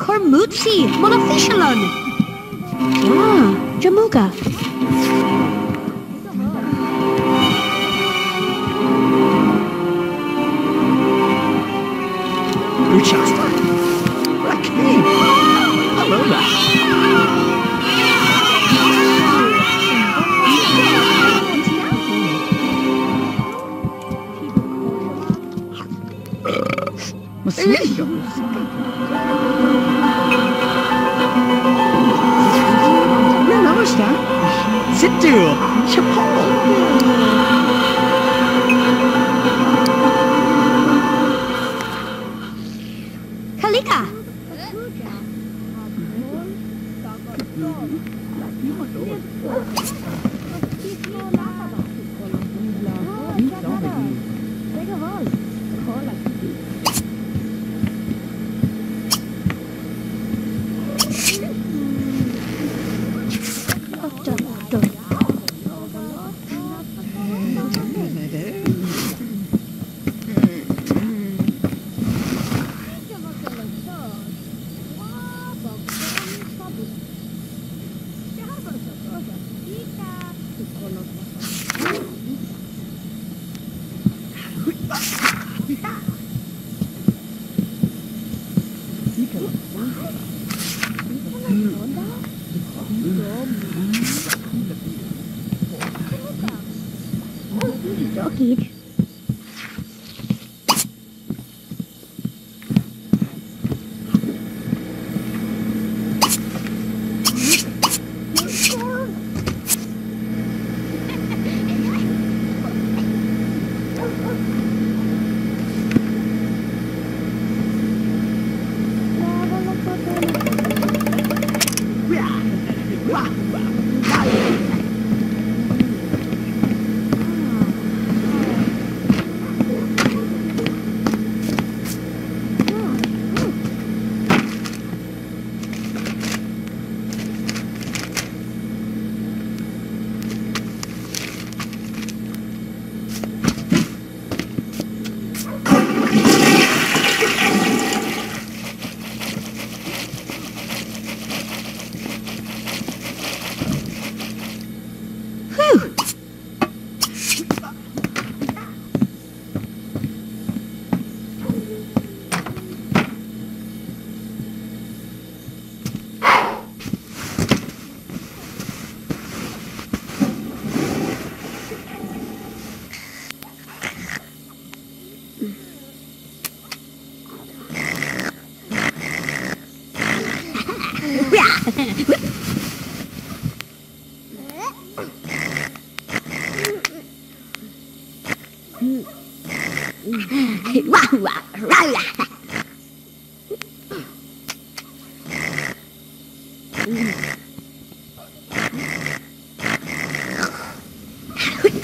Cormutsi, Monofishalon. Ah, Jamuga. Luchasta. Rakim. Alola. Não está. Situ, Chapol.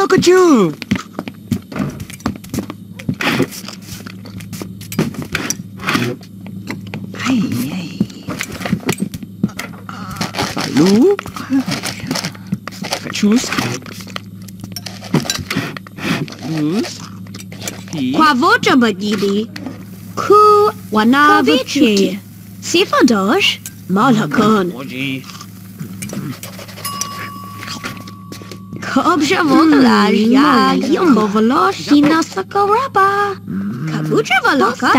Look at you! Hallo? Tschüss. Tschüss. Quavoja badidi. Ku wanavichi. Sifadosh malhakon. Objavolaj, ja, Yombovolos, Inasakoraba, Kabujavaloka,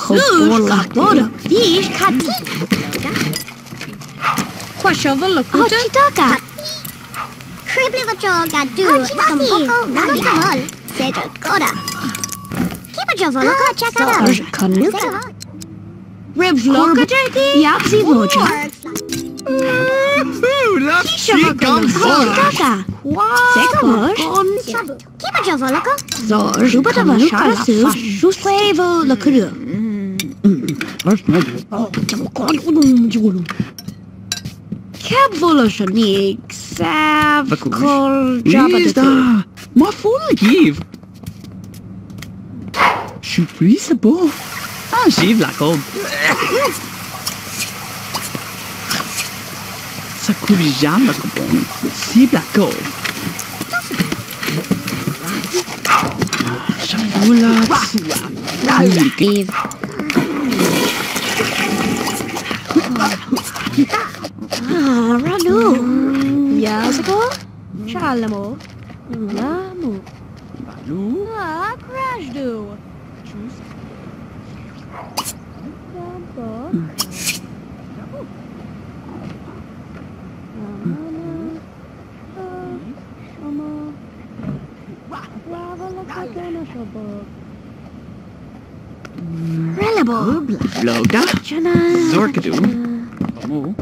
Sush, Kabora, Dish, Kati, kwashowo lokuta taka Kribliwa joga do Kamboko Radikol Sejo Koda Kibajowo lokuta Kanuka Revloka Jaki Yapsi Loja Kishowo Koda Sejo Koda Kibajowo lokuta Zobatawa Shasu Shuswevo Lokuta Kevolutionik Savkol Jabba Ma full give Surprise bo Ah she black old Sakuri Jamba Bon Si black old Shabula Sua Ah, Radu. Yazgo? Chalamo. Lamu. Radu. Ah, crash do. Choose. Rambo. Oh.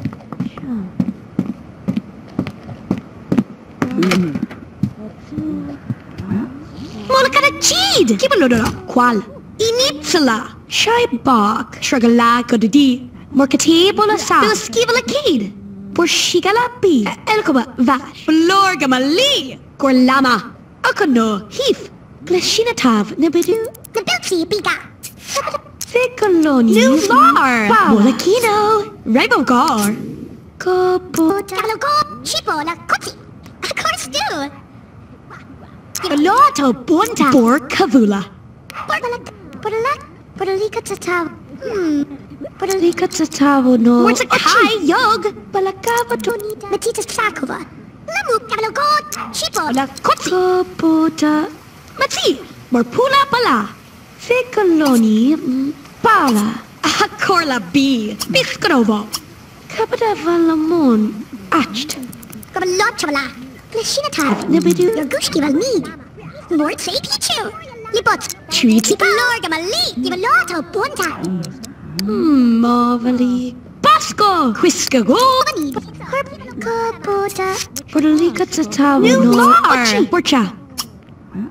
Molkara cheed! Kibalodora qual? Initsala! Shy bark! Shrugala godidi! Morkatebola sa! Bilskivala kid! Porshigala pi! Elkoba vash! Lorgama li! Gorlama! Okono heath! Glashinatab nebidu! Nabilti pika! Colonies. New far! Bolakino! Rainbow Gar! Copo... Talogo! Chipola! Coti! Of course do! Loto Bonta! Borkavula! Borkalak! Borkalak! Borkalika Tatao! Borkalika Tatao no... What's a Kai Yog! Balakava Tonita! Matita Sakova! Lamu! Talogo! Chipola! Coti! Copota... Mati! Marpula Pala! Ficoloni... Paula, Corla B, Biscrovo, Capita Valamon, Acht, Gabalochola, Glashinatab, Nabidu, Yagushki Valmid, Lord Say Pichu, Libot, Treaty Palorgamali, Yvaloto, Bonta, Marveli, Basco, Quiscago, Capota, Portolica Tatao, Larch, Borcha,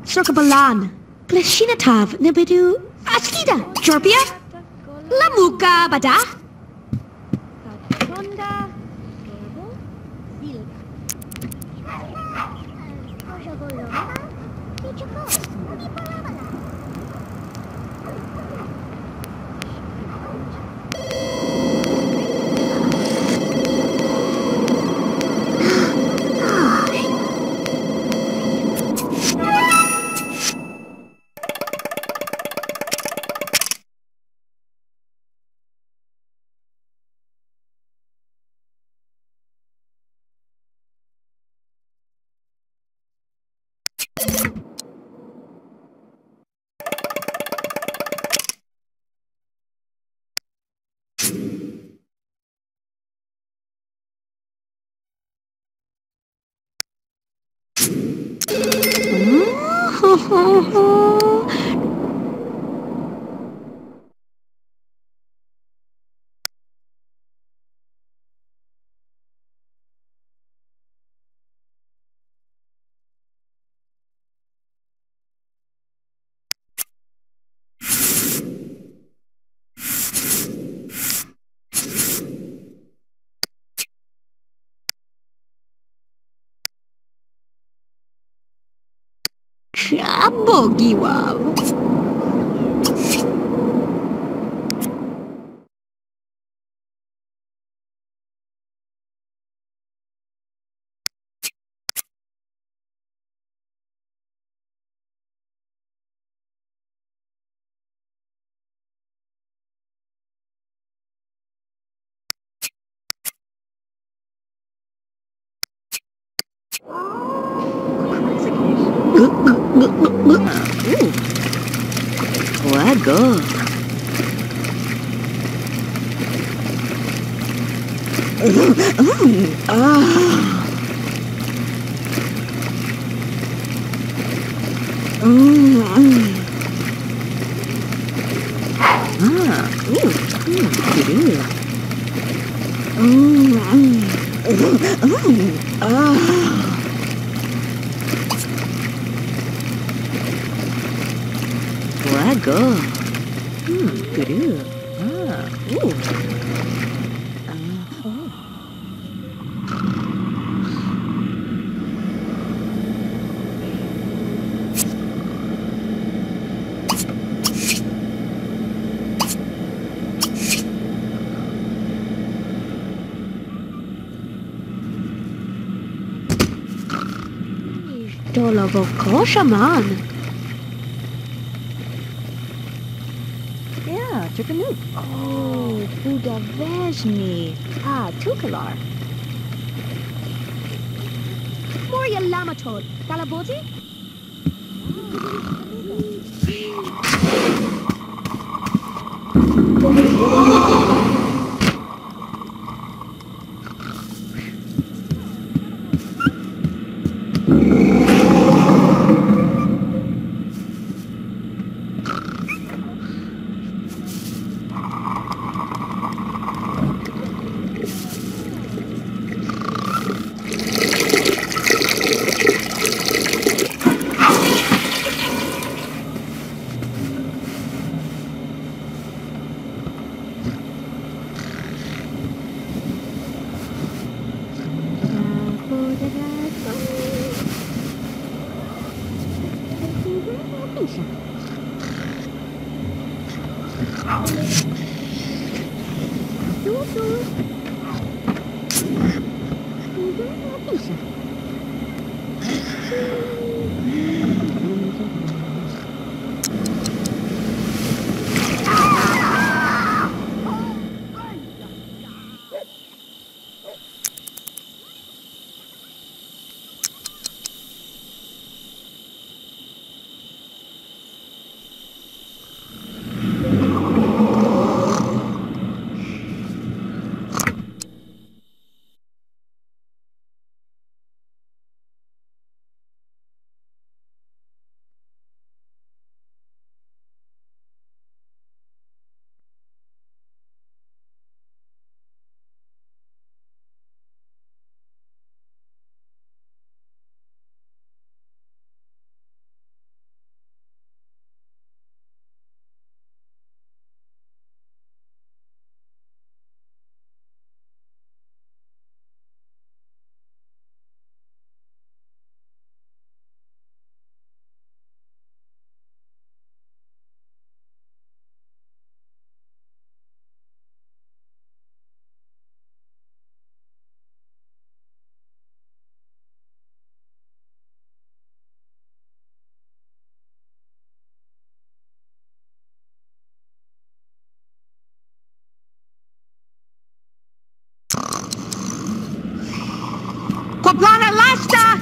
Circabalan, Glashinatab, Nabidu, Askida, Jorpia. Lamuka Bada Bogi wow. Go. Go. Good. Dolabo Koshaman. Chickanoop. Oh, Buda Vajni. Ah, Tukalar. Moria Lamatod. Talaboti? Lana Lasta!